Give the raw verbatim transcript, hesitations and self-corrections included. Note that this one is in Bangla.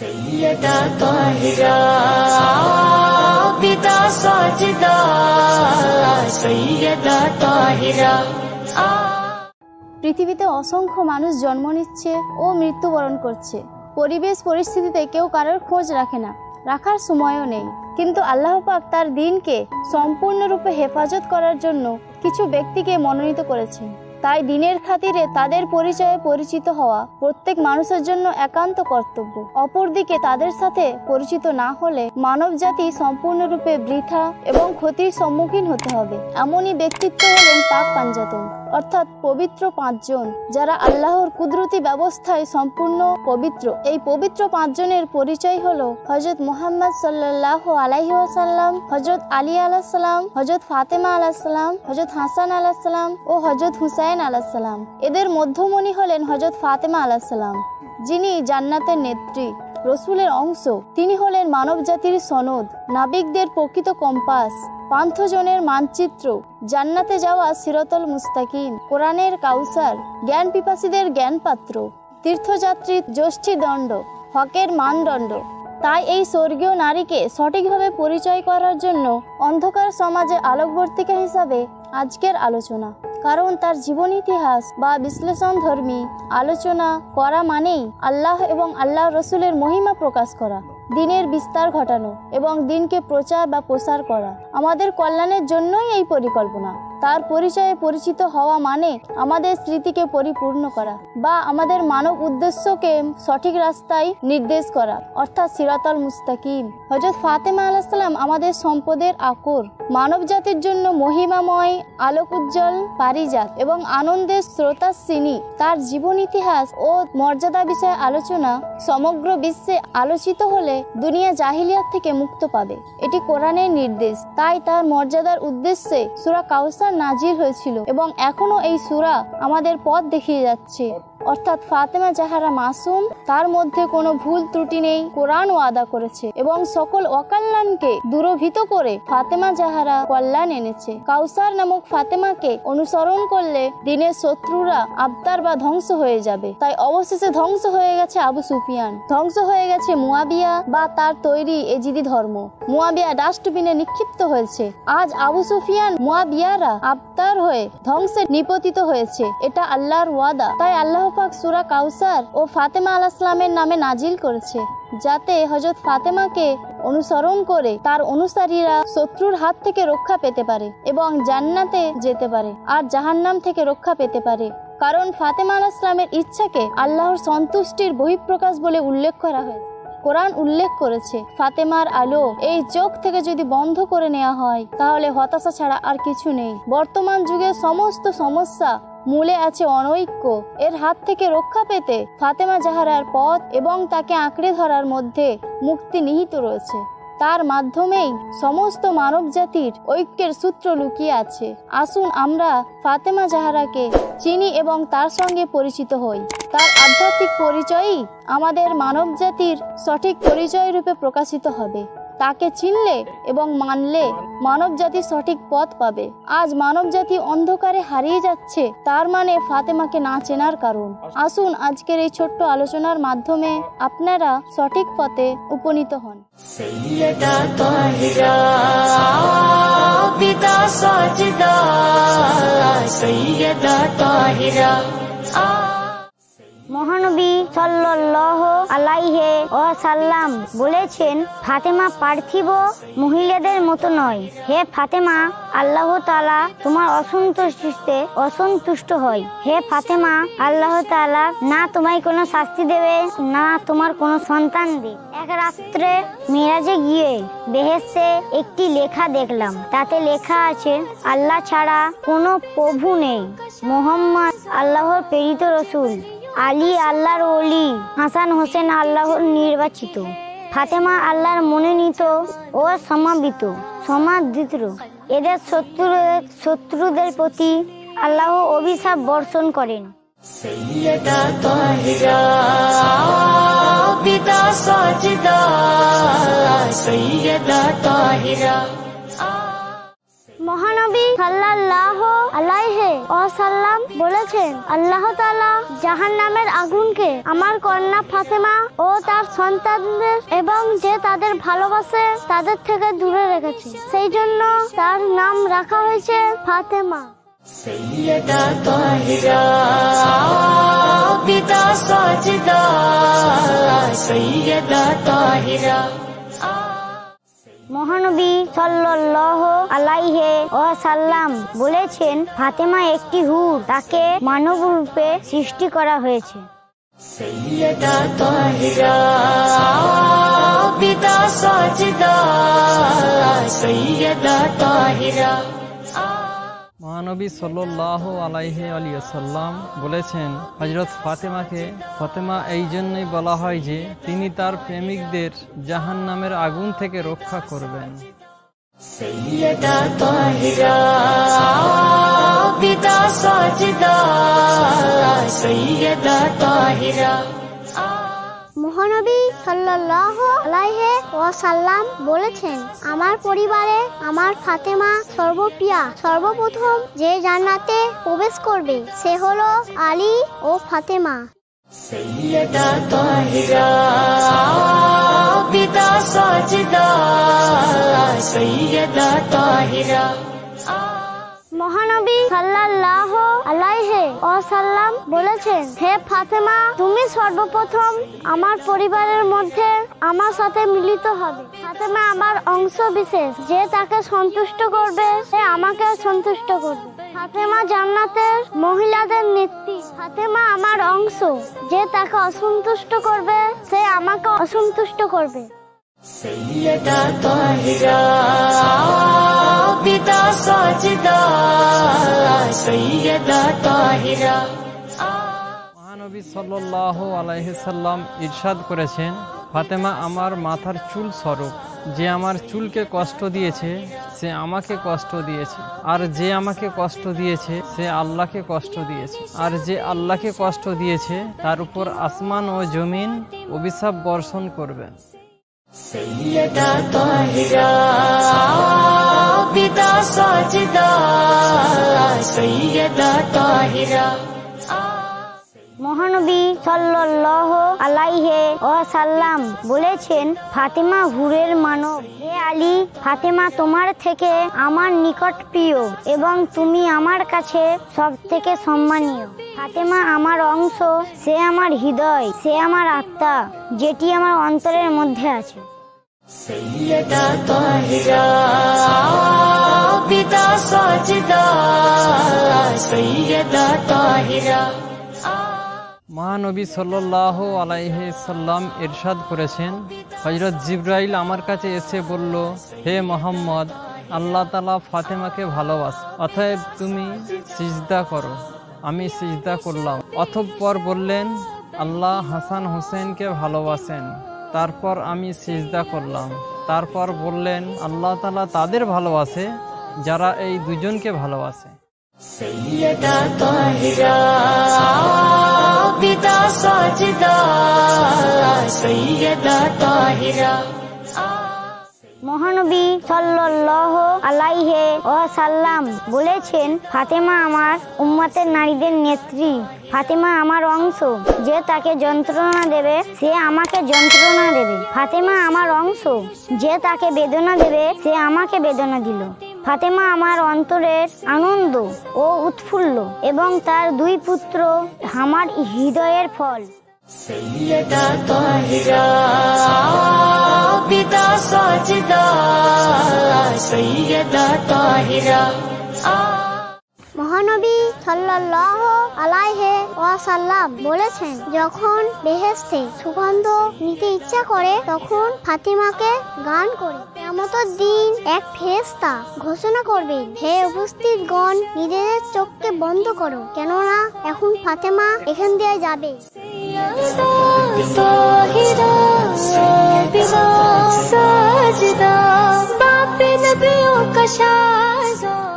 सैयदा ताहिरा आबिदा साजिदा सैयदा ताहिरा। পৃথিবীতে অসংখ্য মানুষ জন্ম নিচ্ছে ও মৃত্যুবরণ করছে। পরিবেশ পরিস্থিতিতে কেউ কারোর খোঁজ রাখে না, রাখার সময়ও নেই। কিন্তু আল্লাহ পাক তার দ্বীনকে সম্পূর্ণরূপে হেফাজত করার জন্য কিছু ব্যক্তিকে মনোনীত করেছেন। তাই দ্বীনের খাতিরে তাদের পরিচয়ে পরিচিত হওয়া প্রত্যেক মানুষের জন্য একান্ত কর্তব্য। অপরদিকে তাদের সাথে পরিচিত না হলে মানবজাতি সম্পূর্ণরূপে বৃথা এবং ক্ষতির সম্মুখীন হতে হবে। এমনই ব্যক্তিত্ব হলেন পাক পাঞ্জাতন, অর্থাৎ পবিত্র পাঁচজন, যারা আল্লাহর কুদরতি ব্যবস্থায় সম্পূর্ণ পবিত্র। এই পবিত্র পাঁচজনের পরিচয় হলো হযরত মুহাম্মদ সাল্লাল্লাহু আলাইহি ওয়াসাল্লাম, হযরত আলী আলাইহিস সালাম, হযরত ফাতেমা আলাইহিস সালাম, হযরত হাসান আলাইহিস সালাম ও হযরত হুসাইন আলাইহিস সালাম। এদের মধ্যমণি হলেন হযরত ফাতেমা আলাইহিস সালাম, যিনি জান্নাতের নেত্রী, রসুলের অংশ। তিনি হলেন মানব জাতির সনদ, নাবিকদের প্রকৃত কম্পাস, পান্থজনের মানচিত্র, জান্নাতে যাওয়া সিরাতুল মুস্তাকিম, কোরআনের কাউসার, জ্ঞান পিপাসীদের জ্ঞানপাত্র, তীর্থযাত্রী যষ্টিদণ্ড, হকের মানদণ্ড। তাই এই স্বর্গীয় নারীকে সঠিকভাবে পরিচয় করার জন্য অন্ধকার সমাজে আলোকবর্তিকা হিসাবে আজকের আলোচনা, কারণ তার জীবন ইতিহাস বা বিশ্লেষণ ধর্মী আলোচনা করা মানেই আল্লাহ এবং আল্লাহ রসুলের মহিমা প্রকাশ করা, দ্বীনের বিস্তার ঘটানো এবং দ্বীনকে প্রচার বা প্রসার করা। আমাদের কল্যাণের জন্যই এই পরিকল্পনা। তার পরিচয়ে পরিচিত হওয়া মানে আমাদের স্মৃতিকে পরিপূর্ণ করা বা আমাদের মানব উদ্দেশ্যকে সঠিক রাস্তায় নির্দেশ করা, অর্থাৎ সিরাতুল মুস্তাকিম। হযরত ফাতেমা আলাইহিস সালাম আমাদের সম্পদের আকর, মানব জাতির জন্য মহিমাময়, আলোক উজ্জ্বল পারিজাত এবং আনন্দের স্রোতাস্বিনী। তার জীবন ইতিহাস ও মর্যাদা বিষয়ে আলোচনা সমগ্র বিশ্বে আলোচিত হলে দুনিয়া জাহিলিয়াত থেকে মুক্ত পাবে, এটি কোরআনের নির্দেশ। তাই তার মর্যাদার উদ্দেশ্যে সূরা কাউসার নাজির হয়েছিল এবং এখনো এই সূরা আমাদের পথ দেখিয়ে যাচ্ছে, অর্থাৎ ফাতেমা জাহরা মাসুম, তার মধ্যে কোনো ভুল ত্রুটি নেই, কোরআন ওয়াদা করেছে এবং সকল অকল্যাণকে দূরভীত করে ফাতেমা জাহরা কল্যাণ এনেছে। কাউসার নামক ফাতেমাকে অনুসরণ করলে দ্বীনের শত্রুরা আবতার বা ধ্বংস হয়ে যাবে। তাই অবশেষে ধ্বংস হয়ে গেছে আবু সুফিয়ান, ধ্বংস হয়ে গেছে মুয়াবিয়া বা তার তৈরি এজিদি ধর্ম। মুয়াবিয়া ডাস্টবিনে নিক্ষিপ্ত হয়েছে। আজ আবু সুফিয়ান মুয়াবিয়ারা আবতার হয়ে ধ্বংসে নিপতিত হয়েছে। এটা আল্লাহর ওয়াদা। তাই আল্লাহ পাক সূরা কাউসার ও ফাতেমা আলাইহিস সালামের নামে নাজিল করেছে, যাতে হযরত ফাতেমাকে অনুসরণ করে তার অনুসারীরা শত্রুর হাত থেকে রক্ষা পেতে পারে এবং জান্নাতে যেতে পারে আর জাহান্নাম থেকে রক্ষা পেতে পারে। কারণ ফাতেমা আলাইহিস সালামের ইচ্ছাকে আল্লাহর সন্তুষ্টির বহিঃপ্রকাশ বলে উল্লেখ করা হয়েছে। কোরআন উল্লেখ করেছে, ফাতেমার আলো এই চোখ থেকে যদি বন্ধ করে নেওয়া হয় তাহলে হতাশা ছাড়া আর কিছু নেই। বর্তমান যুগের সমস্ত সমস্যা মূলে আছে অনৈক্য। এর হাত থেকে রক্ষা পেতে ফাতেমা জাহরার পথ এবং তাকে আঁকড়ে ধরার মধ্যে মুক্তি নিহিত রয়েছে। তার মাধ্যমেই সমস্ত মানব জাতির ঐক্যের সূত্র লুকিয়ে আছে। আসুন আমরা ফাতেমা জাহরাকে চিনি এবং তার সঙ্গে পরিচিত হই। তার আধ্যাত্মিক পরিচয়ই আমাদের মানব জাতির সঠিক পরিচয় রূপে প্রকাশিত হবে। তাকে চিনলে এবং মানলে মানব জাতি সঠিক পথ পাবে। আজ মানব জাতি অন্ধকারে হারিয়ে যাচ্ছে, তার মানে ফাতেমাকে না চেনার কারণ। আসুন আজকের এই ছোট্ট আলোচনার মাধ্যমে আপনারা সঠিক পথে উপনীত হন। সৈয়দা তাহিরা আবিদা সাজিদা সৈয়দা তাহিরা। মহানবী সাল্লাল্লাহু আলাইহি ওয়াসাল্লাম বলেছেন, ফাতেমা পার্থিব মহিলাদের মতো নয়। হে ফাতেমা, আল্লাহ তাআলা তোমার অসন্তুষ্টিতে অসন্তুষ্ট হয়। হে ফাতেমা, আল্লাহ তাআলা না তোমায় কোনো শাস্তি দেবে, না তোমার কোনো সন্তান দেবে। এক রাত্রে মিরাজে গিয়ে বেহেশতে একটি লেখা দেখলাম, তাতে লেখা আছে, আল্লাহ ছাড়া কোনো প্রভু নেই, মুহাম্মদ আল্লাহর প্রেরিত রসুল, আলী আল্লাহর ওলি, হাসান হোসেন আল্লাহর নির্বাচিত, ফাতেমা আল্লাহর মনোনীত ও সমাবিত সমাদৃত। এদের শত্রু শত্রুদের প্রতি আল্লাহ অভিশাপ বর্ষণ করেন। সৈয়দা তাহিরা আবিদা সাজিদা সৈয়দা তাহিরা। মহানবী সাল্লাল্লাহু अलैहि वसल्लाम बोलेছেন আল্লাহ তাআলা জাহান্নামের আগুনকে আমার কন্যা ফাতেমা ও তার সন্তানদের এবং যে তাদের ভালোবাসে তাদের থেকে দূরে রেখেছে সেই জন্য তার নাম রাখা হয়েছে ফাতেমা। सैयदा ताहिरा आबिदा साजिदा सैयदा ताहिरा। মহানবী সাল্লাল্লাহু আলাইহি ওয়াসাল্লাম বলেছেন ফাতেমা একটি হুর, তাকে মানব রূপে সৃষ্টি করা হয়েছে। सैयदा ताहिरा आबिदा साजिदा सैयदा ताहिरा। महानबी सल्लल्लाहु अलैहि वसल्लम बोलेছেন हजरत फातेमा के फातेमा এই জন্যই বলা হয় যে তিনি তার প্রেমিকদের জাহান্নামের আগুন থেকে রক্ষা করবেন। সৈয়দা তাহিরা আবিদা সাজিদা সৈয়দা তাহিরা। মহানবী সাল্লাল্লাহু আলাইহি ওয়াসাল্লাম বলেছেন আমার পরিবারে আমার ফাতেমা সর্বপ্রিয়া, সর্বপ্রথম যে জান্নাতে প্রবেশ করবে সে হলো আলী ও ফাতেমা। সৈয়দা তাহিরা আবিদা সাজিদা সৈয়দা তাহিরা। মহানবী সাল্লাল্লাহু আলাইহি ওয়াসাল্লাম বলেছেন হে ফাতেমা তুমি সর্বপ্রথম আমার পরিবারের মধ্যে আমার সাথে মিলিত হবে। ফাতেমা আমার অংশ বিশেষ, যে তাকে সন্তুষ্ট করবে সে আমাকে সন্তুষ্ট করবে। ফাতেমা জান্নাতের মহিলাদের নেত্রী, ফাতেমা আমার অংশ, যে তাকে অসন্তুষ্ট করবে সে আমাকে অসন্তুষ্ট করবে। সৈয়দা তাহিরা আবিদা সাজিদা সৈয়দা তাহিরা। মহানবী সাল্লাল্লাহু আলাইহি সাল্লাম ইরশাদ করেছেন ফাতেমা আমার মাথার চুল স্বরূপ, যে আমার চুলকে কষ্ট দিয়েছে সে আমাকে কষ্ট দিয়েছে, আর যে আমাকে কষ্ট দিয়েছে সে আল্লাহকে কষ্ট দিয়েছে, আর যে আল্লাহকে কষ্ট দিয়েছে তার উপর আসমান ও জমিন অভিশাপ বর্ষণ করবে। सैयदा ताहिरा आबिदा साजिदा सैयदा ताहिरा। মহানবী সাল্লাল্লাহু আলাইহি ওয়াসাল্লাম বলেছেন ফাতেমা হুরের মানব, হে আলী ফাতেমা তোমার থেকে আমার নিকট প্রিয় এবং তুমি আমার কাছে সবথেকে সম্মানীয়। ফাতেমা আমার অংশ, সে আমার হৃদয়, সে আমার আত্মা যেটি আমার অন্তরের মধ্যে আছে। সৈয়দা তাহিরা আবিদা সাজিদা সৈয়দা তাহিরা। মহানবী সাল্লাল্লাহু আলাইহি সাল্লাম ইরশাদ করেছেন হযরত জিবরাইল আমার কাছে এসে বলল হে মুহাম্মদ আল্লাহ তাআলা ফাতেমাকে ভালোবাসে, অতএব তুমি সিজদা করো। আমি সিজদা করলাম। অতঃপর বললেন আল্লাহ হাসান হোসেনকে ভালোবাসেন। তারপর আমি সিজদা করলাম। তারপর বললেন আল্লাহ তাআলা তাদের ভালোবাসে যারা এই দুজনকে ভালোবাসে। সৈয়দা তাহিরা আবিদা সাজিদা সৈয়দা তাহিরা। মহানবী সাল্লাল্লাহু আলাইহি ওয়াসাল্লাম বলেছেন ফাতেমা আমার উম্মতের নারীদের নেত্রী, ফাতেমা আমার অংশ, যে তাকে যন্ত্রণা দেবে সে আমাকে যন্ত্রণা দেবে। ফাতেমা আমার অংশ, যে তাকে বেদনা দেবে সে আমাকে বেদনা দিল। ফাতেমা আমার অন্তরের আনন্দ ও উৎফুল্ল এবং তার দুই পুত্র আমার হৃদয়ের ফল। সৈয়দা তাহিরা আবিদা সাজিদা সৈয়দা তাহিরা। মহানবী সাল্লাল্লাহু আলাইহি ওয়াসাল্লাম বলেছেন যখন বেহেশতে সুগন্ধ নিতে ইচ্ছা করে তখন ফাতেমাকে গান করে। কিয়ামতের দিন এক ফেরেশতা ঘোষণা করবেন হে উপস্থিতগণ নিজেদের চোখকে বন্ধ করো, কেননা এখন ফাতেমা এখান দিয়ে যাবে। সৈয়দা তাহিরা।